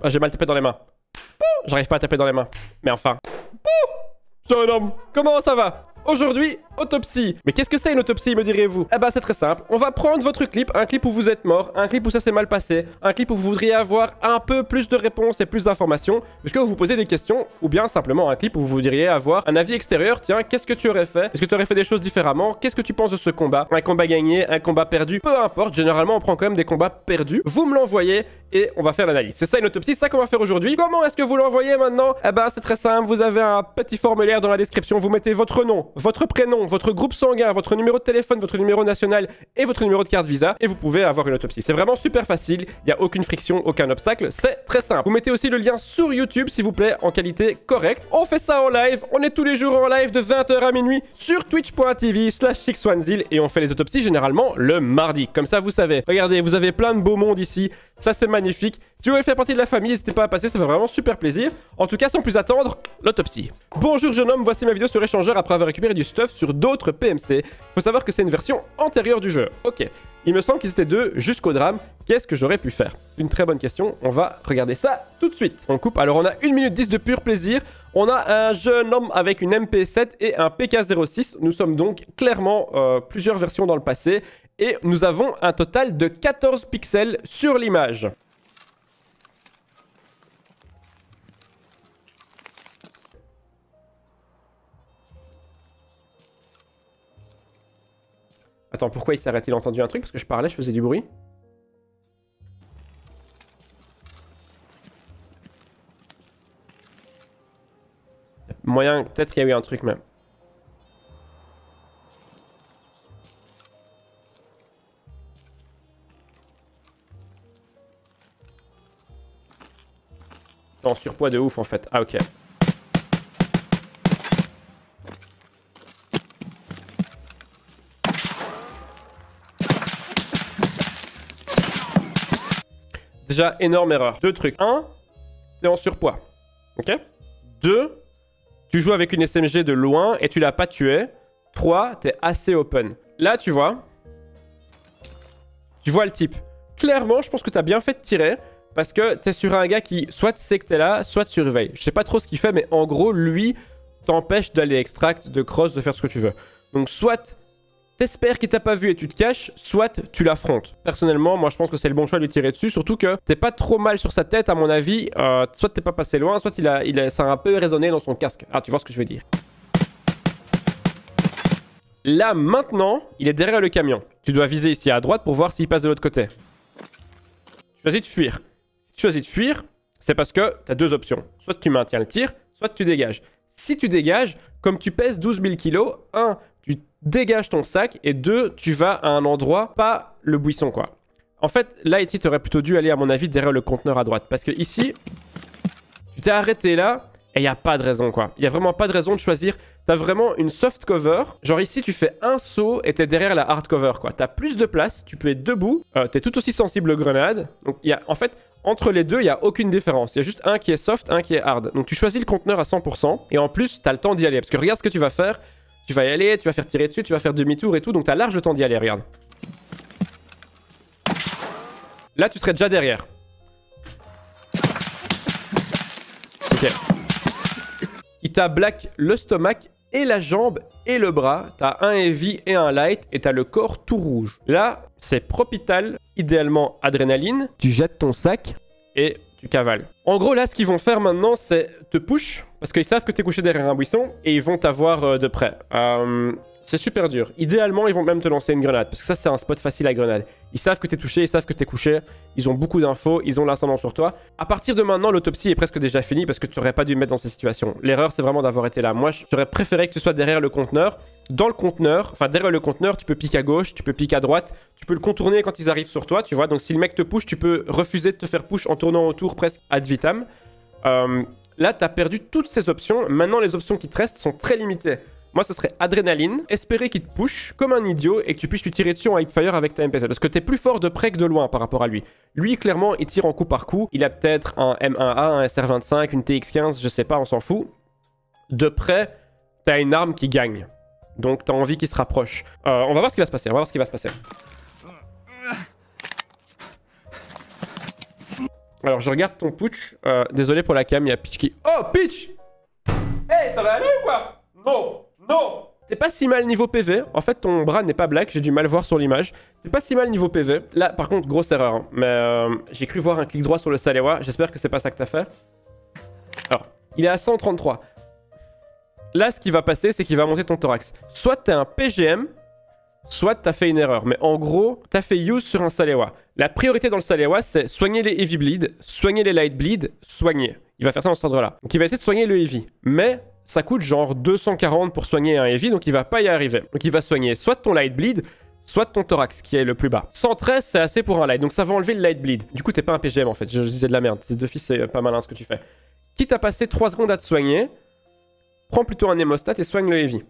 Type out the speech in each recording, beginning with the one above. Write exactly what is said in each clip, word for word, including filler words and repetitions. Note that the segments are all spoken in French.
Ah, j'ai mal tapé dans les mains. J'arrive pas à taper dans les mains. Mais enfin. Jeune homme, comment ça va? Aujourd'hui, autopsie. Mais qu'est-ce que c'est une autopsie, me direz-vous? Eh ben, c'est très simple. On va prendre votre clip, un clip où vous êtes mort, un clip où ça s'est mal passé, un clip où vous voudriez avoir un peu plus de réponses et plus d'informations, puisque vous vous posez des questions, ou bien simplement un clip où vous voudriez avoir un avis extérieur. Tiens, qu'est-ce que tu aurais fait? Est-ce que tu aurais fait des choses différemment? Qu'est-ce que tu penses de ce combat? Un combat gagné, un combat perdu, peu importe. Généralement, on prend quand même des combats perdus. Vous me l'envoyez et on va faire l'analyse. C'est ça une autopsie, c'est ça qu'on va faire aujourd'hui. Comment est-ce que vous l'envoyez maintenant? Eh ben, c'est très simple. Vous avez un petit formulaire dans la description. Vous mettez votre nom, votre prénom, votre groupe sanguin, votre numéro de téléphone, votre numéro national et votre numéro de carte Visa et vous pouvez avoir une autopsie. C'est vraiment super facile, il n'y a aucune friction, aucun obstacle, c'est très simple. Vous mettez aussi le lien sur YouTube s'il vous plaît en qualité correcte. On fait ça en live, on est tous les jours en live de vingt heures à minuit sur twitch point t v slash sixonezil et on fait les autopsies généralement le mardi. Comme ça vous savez, regardez, vous avez plein de beau monde ici, ça c'est magnifique. Si vous voulez faire partie de la famille, n'hésitez pas à passer, ça fait vraiment super plaisir. En tout cas, sans plus attendre, l'autopsie. Bonjour jeune homme, voici ma vidéo sur échangeur après avoir récupéré du stuff sur d'autres P M C. Faut savoir que c'est une version antérieure du jeu. Ok, il me semble qu'ils étaient deux jusqu'au drame. Qu'est-ce que j'aurais pu faire? Une très bonne question, on va regarder ça tout de suite. On coupe, alors on a une minute dix de pur plaisir. On a un jeune homme avec une M P sept et un P K zéro six. Nous sommes donc clairement euh, plusieurs versions dans le passé. Et nous avons un total de quatorze pixels sur l'image. Attends, pourquoi il s'arrête? Il a entendu un truc? Parce que je parlais, je faisais du bruit. Moyen, peut-être qu'il y a eu un truc même. En surpoids de ouf en fait. Ah ok. Déjà énorme erreur. Deux trucs. Un, t'es en surpoids. Ok. Deux, tu joues avec une S M G de loin et tu l'as pas tué. Trois, t'es assez open. Là tu vois. Tu vois le type. Clairement je pense que t'as bien fait de tirer. Parce que t'es sur un gars qui soit sait que t'es là, soit te surveille. Je sais pas trop ce qu'il fait, mais en gros, lui t'empêche d'aller extract, de cross, de faire ce que tu veux. Donc soit t'espères qu'il t'a pas vu et tu te caches, soit tu l'affrontes. Personnellement, moi je pense que c'est le bon choix de lui tirer dessus, surtout que t'es pas trop mal sur sa tête à mon avis. Euh, soit t'es pas passé loin, soit il a, il a, ça a un peu résonné dans son casque. Ah, tu vois ce que je veux dire. Là maintenant, il est derrière le camion. Tu dois viser ici à droite pour voir s'il passe de l'autre côté. Tu choisis de fuir. Tu choisis de fuir, c'est parce que tu as deux options. Soit tu maintiens le tir, soit tu dégages. Si tu dégages, comme tu pèses douze mille kilos, un, tu dégages ton sac et deux, tu vas à un endroit, pas le buisson quoi. En fait, là, tu aurais plutôt dû aller à mon avis derrière le conteneur à droite parce que ici, tu t'es arrêté là et il n'y a pas de raison quoi. Il n'y a vraiment pas de raison de choisir. T'as vraiment une soft cover. Genre ici, tu fais un saut et t'es derrière la hard cover, quoi. T'as plus de place, tu peux être debout. Euh, t'es tout aussi sensible aux grenades. Donc, y a, en fait, entre les deux, il n'y a aucune différence. Il y a juste un qui est soft, un qui est hard. Donc, tu choisis le conteneur à cent pour cent. Et en plus, t'as le temps d'y aller. Parce que regarde ce que tu vas faire. Tu vas y aller, tu vas faire tirer dessus, tu vas faire demi-tour et tout. Donc, t'as large le temps d'y aller, regarde. Là, tu serais déjà derrière. Ok. Il t'a black le stomac et la jambe et le bras, t'as un heavy et un light et t'as le corps tout rouge. Là, c'est Propital, idéalement Adrenaline, tu jettes ton sac et tu cavales. En gros, là, ce qu'ils vont faire maintenant, c'est te push, parce qu'ils savent que t'es couché derrière un buisson et ils vont t'avoir euh, de près. Euh, c'est super dur. Idéalement, ils vont même te lancer une grenade, parce que ça, c'est un spot facile à grenade. Ils savent que t'es touché, ils savent que t'es couché, ils ont beaucoup d'infos, ils ont l'ascendant sur toi. À partir de maintenant, l'autopsie est presque déjà finie parce que tu n'aurais pas dû me mettre dans ces situations. L'erreur, c'est vraiment d'avoir été là. Moi, j'aurais préféré que tu sois derrière le conteneur. Dans le conteneur, enfin derrière le conteneur, tu peux piquer à gauche, tu peux piquer à droite, tu peux le contourner quand ils arrivent sur toi, tu vois. Donc si le mec te push, tu peux refuser de te faire push en tournant autour presque ad vitam. Euh, là, t'as perdu toutes ces options. Maintenant, les options qui te restent sont très limitées. Moi, ce serait Adrénaline, espérer qu'il te push comme un idiot et que tu puisses lui tirer dessus en hipfire avec ta M P Z. Parce que t'es plus fort de près que de loin par rapport à lui. Lui, clairement, il tire en coup par coup. Il a peut-être un M un A, un S R vingt-cinq, une T X quinze, je sais pas, on s'en fout. De près, t'as une arme qui gagne. Donc t'as envie qu'il se rapproche. Euh, on va voir ce qui va se passer, on va voir ce qui va se passer. Alors je regarde ton putsch. Euh, désolé pour la cam, il y a Peach qui... Oh Peach! Hey, ça va aller ou quoi? Non, non. T'es pas si mal niveau P V. En fait, ton bras n'est pas black. J'ai du mal voir sur l'image. T'es pas si mal niveau P V. Là, par contre, grosse erreur. Hein. Mais euh, j'ai cru voir un clic droit sur le Salewa. J'espère que c'est pas ça que t'as fait. Alors, il est à cent trente-trois. Là, ce qui va passer, c'est qu'il va monter ton thorax. Soit t'es un P G M, soit t'as fait une erreur. Mais en gros, t'as fait use sur un Salewa. La priorité dans le Salewa, c'est soigner les heavy bleed, soigner les light bleed, soigner. Il va faire ça dans cet ordre-là. Donc, il va essayer de soigner le heavy. Mais... ça coûte genre deux cent quarante pour soigner un heavy, donc il va pas y arriver. Donc il va soigner soit ton light bleed, soit ton thorax qui est le plus bas. cent treize, c'est assez pour un light, donc ça va enlever le light bleed. Du coup, t'es pas un P G M en fait, je, je disais de la merde. Ces deux fils, c'est pas malin ce que tu fais. Quitte à passer trois secondes à te soigner, prends plutôt un hémostat et soigne le heavy.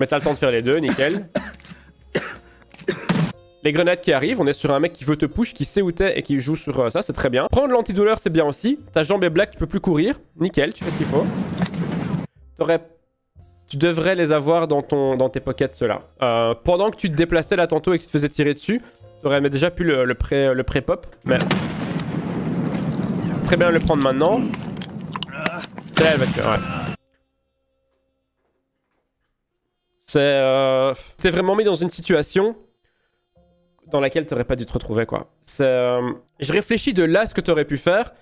Mais t'as le temps de faire les deux, nickel. Les grenades qui arrivent, on est sur un mec qui veut te push, qui sait où t'es et qui joue sur euh, ça, c'est très bien. Prendre l'antidouleur, c'est bien aussi. Ta jambe est black, tu peux plus courir. Nickel, tu fais ce qu'il faut. T'aurais... Tu devrais les avoir dans, ton... dans tes pockets, ceux-là. Euh, pendant que tu te déplaçais là tantôt et que tu te faisais tirer dessus, t'aurais déjà pu le, le pré... le pré-pop. Mais... très bien le prendre maintenant. C'est ouais. C'est... Euh... T'es vraiment mis dans une situation... dans laquelle t'aurais pas dû te retrouver quoi. Euh... Je réfléchis de là ce que t'aurais pu faire,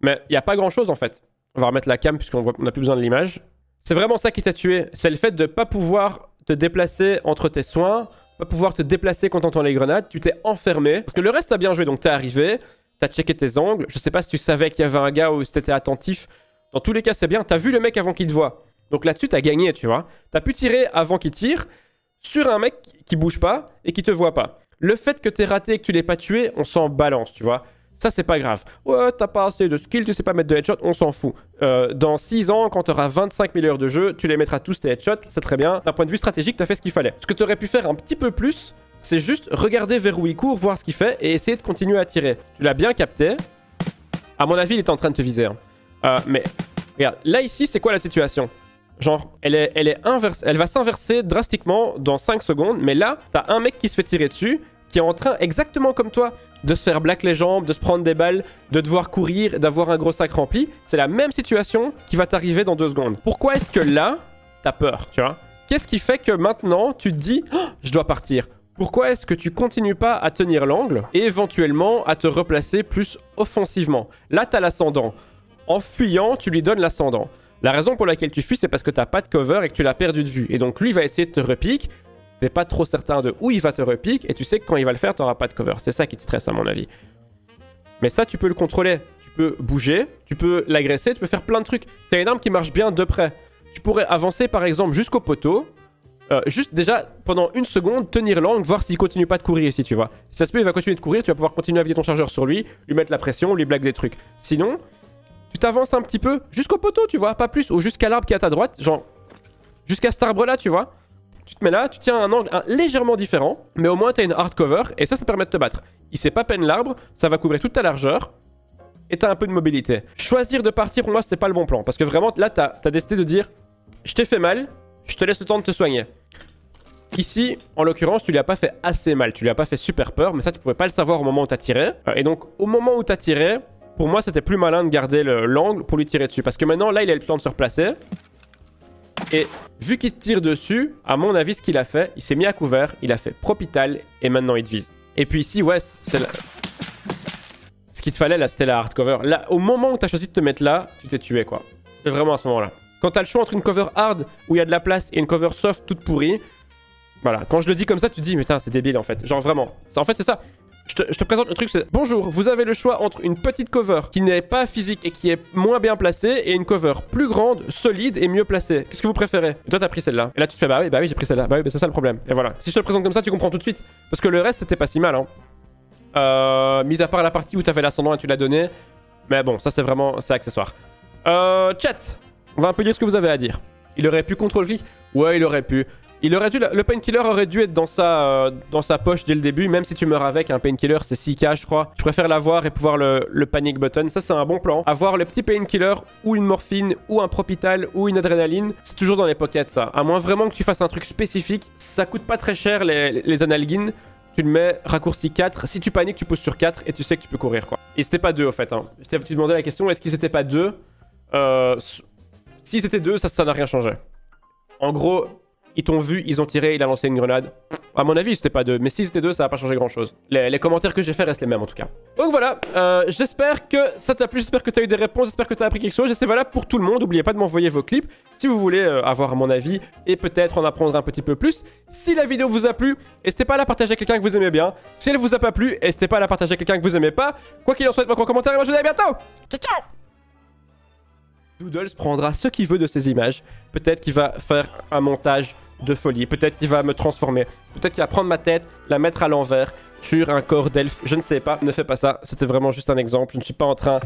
mais il n'y a pas grand chose en fait. On va remettre la cam puisqu'on voit... n'a plus besoin de l'image. C'est vraiment ça qui t'a tué, c'est le fait de pas pouvoir te déplacer entre tes soins, pas pouvoir te déplacer quand t'entends les grenades, tu t'es enfermé. Parce que le reste t'as bien joué, donc t'es arrivé, t'as checké tes angles, je sais pas si tu savais qu'il y avait un gars ou si t'étais attentif. Dans tous les cas c'est bien, t'as vu le mec avant qu'il te voit. Donc là-dessus t'as gagné tu vois. T'as pu tirer avant qu'il tire sur un mec qui bouge pas et qui te voit pas. Le fait que t'es raté et que tu l'aies pas tué, on s'en balance, tu vois. Ça, c'est pas grave. Ouais, t'as pas assez de skill, tu sais pas mettre de headshot, on s'en fout. Euh, dans six ans, quand t'auras vingt-cinq mille heures de jeu, tu les mettras tous tes headshots, c'est très bien. D'un point de vue stratégique, t'as fait ce qu'il fallait. Ce que t'aurais pu faire un petit peu plus, c'est juste regarder vers où il court, voir ce qu'il fait et essayer de continuer à tirer. Tu l'as bien capté. À mon avis, il était en train de te viser. Hein. Euh, mais regarde, là ici, c'est quoi la situation ? Genre, elle, est, elle, est inverse, elle va s'inverser drastiquement dans cinq secondes, mais là, t'as un mec qui se fait tirer dessus, qui est en train, exactement comme toi, de se faire black les jambes, de se prendre des balles, de devoir courir, d'avoir un gros sac rempli. C'est la même situation qui va t'arriver dans deux secondes. Pourquoi est-ce que là, t'as peur, tu vois? Qu'est-ce qui fait que maintenant, tu te dis, oh, je dois partir? Pourquoi est-ce que tu continues pas à tenir l'angle et éventuellement à te replacer plus offensivement? Là, t'as l'ascendant. En fuyant, tu lui donnes l'ascendant. La raison pour laquelle tu fuis, c'est parce que t'as pas de cover et que tu l'as perdu de vue. Et donc lui, il va essayer de te repique. T'es pas trop certain de où il va te repique. Et tu sais que quand il va le faire, t'auras pas de cover. C'est ça qui te stresse à mon avis. Mais ça, tu peux le contrôler. Tu peux bouger, tu peux l'agresser, tu peux faire plein de trucs. T'as une arme qui marche bien de près. Tu pourrais avancer par exemple jusqu'au poteau. Euh, juste déjà, pendant une seconde, tenir l'angle, voir s'il continue pas de courir ici, tu vois. Si ça se peut, il va continuer de courir, tu vas pouvoir continuer à vider ton chargeur sur lui, lui mettre la pression, lui blaguer des trucs. Sinon... tu t'avances un petit peu jusqu'au poteau, tu vois, pas plus, ou jusqu'à l'arbre qui est à ta droite, genre jusqu'à cet arbre-là, tu vois. Tu te mets là, tu tiens un angle un, légèrement différent, mais au moins t'as une hard cover, et ça, ça te permet de te battre. Il sait pas peine l'arbre, ça va couvrir toute ta largeur, et t'as un peu de mobilité. Choisir de partir, pour moi, c'est pas le bon plan, parce que vraiment, là, t'as t'as décidé de dire, je t'ai fait mal, je te laisse le temps de te soigner. Ici, en l'occurrence, tu lui as pas fait assez mal, tu lui as pas fait super peur, mais ça, tu pouvais pas le savoir au moment où t'as tiré. Et donc, au moment où t'as tiré, pour moi, c'était plus malin de garder l'angle pour lui tirer dessus. Parce que maintenant, là, il a le temps de se replacer. Et vu qu'il tire dessus, à mon avis, ce qu'il a fait, il s'est mis à couvert, il a fait Propital et maintenant il te vise. Et puis ici, ouais, c'est la... ce qu'il te fallait là, c'était la hard cover. Là, au moment où tu as choisi de te mettre là, tu t'es tué quoi. C'est vraiment à ce moment-là. Quand tu as le choix entre une cover hard où il y a de la place et une cover soft toute pourrie, voilà. Quand je le dis comme ça, tu te dis, mais putain, c'est débile en fait. Genre vraiment. En fait, c'est ça. Je te, je te présente le truc, c'est... Bonjour, vous avez le choix entre une petite cover qui n'est pas physique et qui est moins bien placée et une cover plus grande, solide et mieux placée. Qu'est-ce que vous préférez? Et toi, t'as pris celle-là. Et là, tu te fais, bah oui, bah oui, j'ai pris celle-là. Bah oui, bah c'est ça le problème. Et voilà. Si je te le présente comme ça, tu comprends tout de suite. Parce que le reste, c'était pas si mal, hein. Euh... Mis à part la partie où t'avais l'ascendant et tu l'as donné. Mais bon, ça, c'est vraiment... c'est accessoire. Euh... Chat, on va un peu dire ce que vous avez à dire. Il aurait pu contrôle clic. Ouais, il aurait pu. Il aurait dû, le painkiller aurait dû être dans sa, euh, dans sa poche dès le début, même si tu meurs avec un painkiller, c'est six K je crois. Je préfère l'avoir et pouvoir le, le panic button, ça c'est un bon plan. Avoir le petit painkiller ou une morphine ou un Propital ou une adrénaline, c'est toujours dans les pockets ça. À moins vraiment que tu fasses un truc spécifique, ça coûte pas très cher les, les analguines. Tu le mets, raccourci quatre, si tu paniques tu pousses sur quatre et tu sais que tu peux courir quoi. Et c'était pas deux au fait, hein. Tu te demandais la question, est-ce qu'ils étaient pas deux? euh, Si c'était deux, ça n'a rien changé. En gros, ils t'ont vu, ils ont tiré, il a lancé une grenade. À mon avis, c'était pas deux, mais si c'était deux, ça n'a pas changé grand chose. Les, les commentaires que j'ai fait restent les mêmes en tout cas. Donc voilà, euh, j'espère que ça t'a plu, j'espère que t'as eu des réponses, j'espère que t'as appris quelque chose. Et c'est valable pour tout le monde, n'oubliez pas de m'envoyer vos clips si vous voulez euh, avoir mon avis et peut-être en apprendre un petit peu plus. Si la vidéo vous a plu, n'hésitez pas à la partager à quelqu'un que vous aimez bien. Si elle vous a pas plu, n'hésitez pas à la partager à quelqu'un que vous aimez pas. Quoi qu'il en soit, mettez-moi en commentaire et moi je vous dis à bientôt. Ciao, ciao. Doodles prendra ce qu'il veut de ces images. Peut-être qu'il va faire un montage de folie. Peut-être qu'il va me transformer. Peut-être qu'il va prendre ma tête, la mettre à l'envers sur un corps d'elfe. Je ne sais pas. Ne fais pas ça. C'était vraiment juste un exemple. Je ne suis pas en train...